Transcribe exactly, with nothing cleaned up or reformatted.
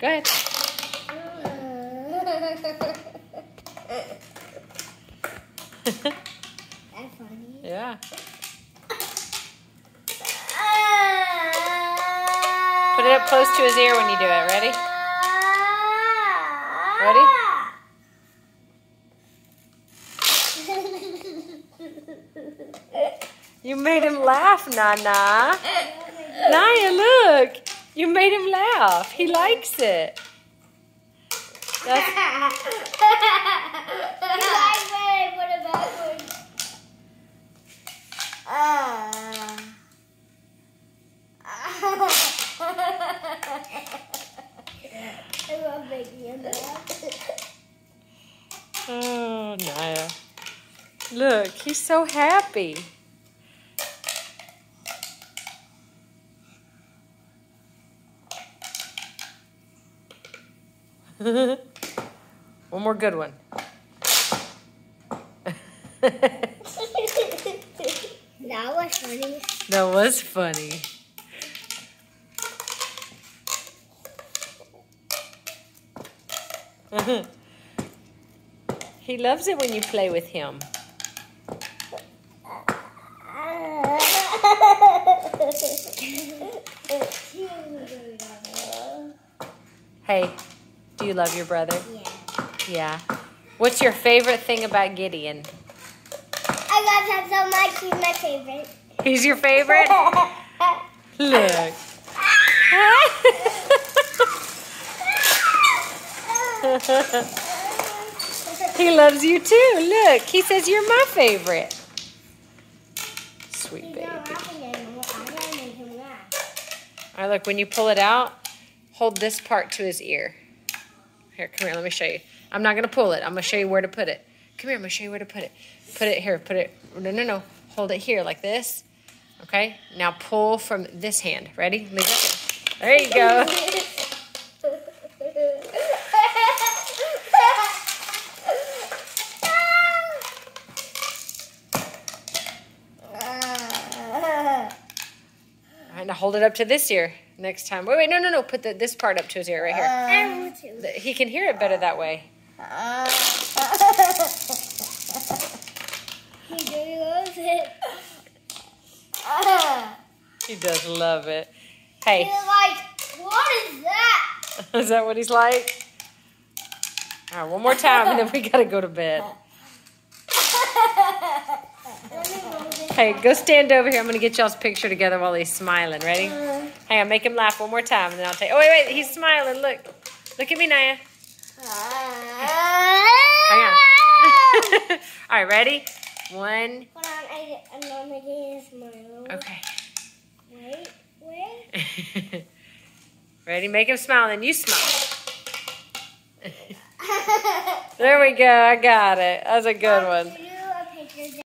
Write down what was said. Go ahead. That's funny. Yeah. Put it up close to his ear when you do it. Ready? Ready? You made him laugh, Nana. Nya, look. You made him laugh. He likes it. That's... He likes when I put it backwards. I love making laugh. Oh, Nya. Look, he's so happy. One more good one. That was funny. That was funny. He loves it when you play with him. Hey. Do you love your brother? Yeah. Yeah. What's your favorite thing about Gideon? I love him so much. He's my favorite. He's your favorite? Look. He loves you too. Look. He says you're my favorite. Sweet baby. All right, look. When you pull it out, hold this part to his ear. Here, come here, let me show you. I'm not going to pull it. I'm going to show you where to put it. Come here, I'm going to show you where to put it. Put it here, put it, no, no, no. Hold it here like this, okay? Now pull from this hand. Ready? Leave it there. There you go. All right, now hold it up to this ear. Next time. Wait, wait, no, no, no. Put the, this part up to his ear right here. I want to. He can hear it better that way. He really loves it. He does love it. Hey. He's like, what is that? Is that what he's like? All right, one more time, and then we got to go to bed. Hey, go stand over here. I'm going to get y'all's picture together while he's smiling. Ready? Uh-huh. Hang on, make him laugh one more time, and then I'll take... Oh, wait, wait, he's smiling. Look. Look at me, Nya. Hang on. All right, ready? One. Hold on, I, I'm not making him smile. Okay. Wait, wait. Ready? Make him smile, then you smile. There we go. I got it. That was a good one.